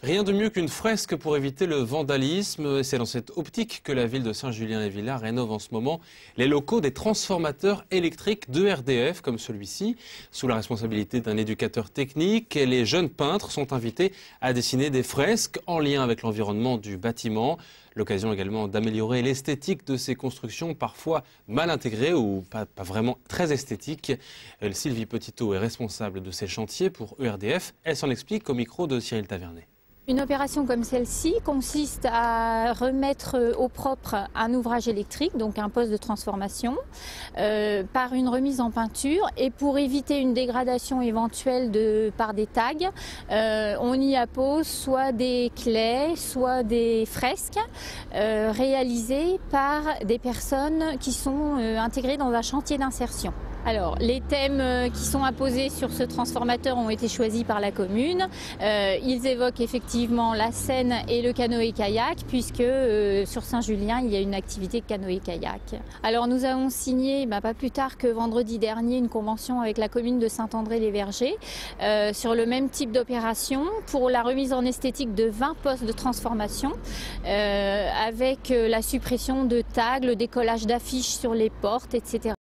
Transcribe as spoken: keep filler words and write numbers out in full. Rien de mieux qu'une fresque pour éviter le vandalisme. C'est dans cette optique que la ville de Saint-Julien-les-Villas rénove en ce moment les locaux des transformateurs électriques de E R D F, comme celui-ci, sous la responsabilité d'un éducateur technique. Et les jeunes peintres sont invités à dessiner des fresques en lien avec l'environnement du bâtiment. L'occasion également d'améliorer l'esthétique de ces constructions, parfois mal intégrées ou pas, pas vraiment très esthétiques. Sylvie Petiteau est responsable de ces chantiers pour E R D F. Elle s'en explique au micro de Cyril Tavernet. Une opération comme celle-ci consiste à remettre au propre un ouvrage électrique, donc un poste de transformation, euh, par une remise en peinture. Et pour éviter une dégradation éventuelle de, par des tags, euh, on y appose soit des claies, soit des fresques euh, réalisées par des personnes qui sont euh, intégrées dans un chantier d'insertion. Alors, les thèmes qui sont apposés sur ce transformateur ont été choisis par la commune. Euh, ils évoquent effectivement la Seine et le canoë-kayak, puisque euh, sur Saint-Julien, il y a une activité de canoë-kayak. Alors, nous avons signé, bah, pas plus tard que vendredi dernier, une convention avec la commune de Saint-André-les-Vergers euh, sur le même type d'opération pour la remise en esthétique de vingt postes de transformation, euh, avec la suppression de tags, le décollage d'affiches sur les portes, et cetera